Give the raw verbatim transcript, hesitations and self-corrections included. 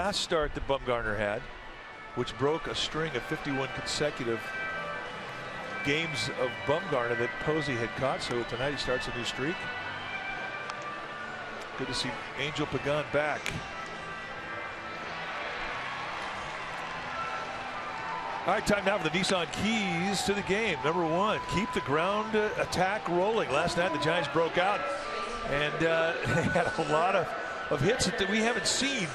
Last start that Bumgarner had, which broke a string of fifty-one consecutive games of Bumgarner that Posey had caught, so tonight he starts a new streak. Good to see Angel Pagan back. All right, time now for the Nissan keys to the game. Number one, keep the ground attack rolling. Last night the Giants broke out and uh, had a lot of, of hits that we haven't seen.